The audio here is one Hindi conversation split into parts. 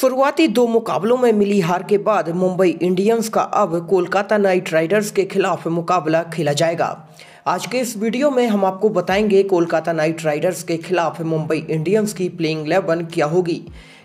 शुरुआती दो मुकाबलों में मिली हार के बाद मुंबई इंडियंस का अब कोलकाता नाइट राइडर्स के खिलाफ मुकाबला खेला जाएगा। आज के इस वीडियो में हम आपको बताएंगे कोलकाता नाइट राइडर्स के खिलाफ मुंबई इंडियंस की प्लेइंग 11 क्या होगी।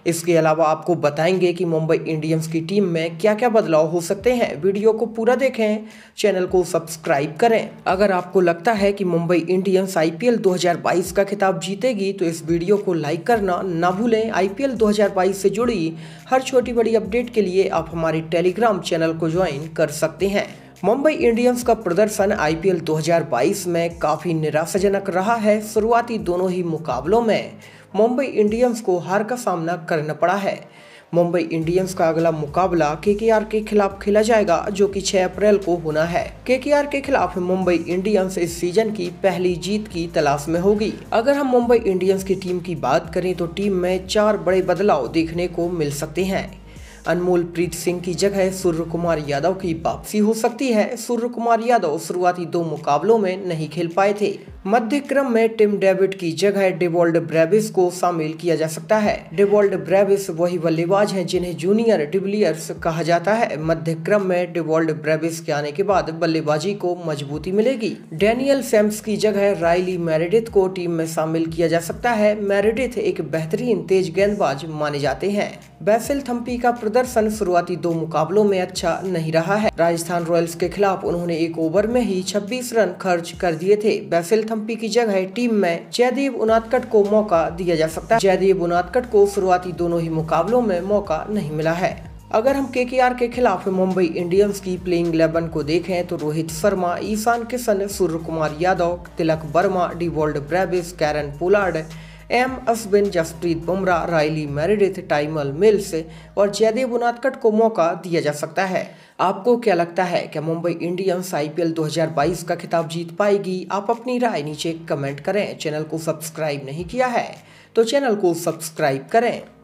इसके अलावा आपको बताएंगे कि मुंबई इंडियंस की टीम में क्या क्या बदलाव हो सकते हैं। वीडियो को पूरा देखें, चैनल को सब्सक्राइब करें। अगर आपको लगता है कि मुंबई इंडियंस आईपीएल 2022 का खिताब जीतेगी तो इस वीडियो को लाइक करना ना भूलें। आईपीएल 2022 से जुड़ी हर छोटी बड़ी अपडेट के लिए आप हमारे टेलीग्राम चैनल को ज्वाइन कर सकते हैं। मुंबई इंडियंस का प्रदर्शन आईपीएल 2022 में काफ़ी निराशाजनक रहा है। शुरुआती दोनों ही मुकाबलों में मुंबई इंडियंस को हार का सामना करना पड़ा है। मुंबई इंडियंस का अगला मुकाबला केकेआर के खिलाफ खेला जाएगा जो कि 6 अप्रैल को होना है। केकेआर के खिलाफ मुंबई इंडियंस इस सीजन की पहली जीत की तलाश में होगी। अगर हम मुंबई इंडियंस की टीम की बात करें तो टीम में 4 बड़े बदलाव देखने को मिल सकते हैं। अनमोल प्रीत सिंह की जगह सूर्य कुमार यादव की वापसी हो सकती है। सूर्य कुमार यादव शुरुआती दो मुकाबलों में नहीं खेल पाए थे। मध्य क्रम में टिम डेविड की जगह डेवाल्ड ब्रेविस को शामिल किया जा सकता है। डेवाल्ड ब्रेविस वही बल्लेबाज हैं जिन्हें जूनियर डिविलियर्स कहा जाता है। मध्य क्रम में डेवाल्ड ब्रेविस के आने के बाद बल्लेबाजी को मजबूती मिलेगी। डैनियल सैम्स की जगह रायली मेरेडिथ को टीम में शामिल किया जा सकता है। मेरेडिथ एक बेहतरीन तेज गेंदबाज माने जाते हैं। बेसिल थम्पी का प्रदर्शन शुरुआती दो मुकाबलों में अच्छा नहीं रहा है। राजस्थान रॉयल्स के खिलाफ उन्होंने एक ओवर में ही 26 रन खर्च कर दिए थे। बेसिल थम्पी की जगह टीम में जयदेव उनादकट को मौका दिया जा सकता है। जयदेव उनादकट को शुरुआती दोनों ही मुकाबलों में मौका नहीं मिला है। अगर हम केकेआर के खिलाफ मुंबई इंडियंस की प्लेइंग 11 को देखें तो Rohit Sharma, Ishan Kishan, Surya Kumar Yadav, Tilak Varma, Dewald Brevis, Kieron Pollard, M Ashwin, Jasprit Bumrah, Riley Meredith, Tymal Mills और जयदेव उनादकट को मौका दिया जा सकता है। आपको क्या लगता है कि मुंबई इंडियंस आईपीएल 2022 का खिताब जीत पाएगी? आप अपनी राय नीचे कमेंट करें। चैनल को सब्सक्राइब नहीं किया है तो चैनल को सब्सक्राइब करें।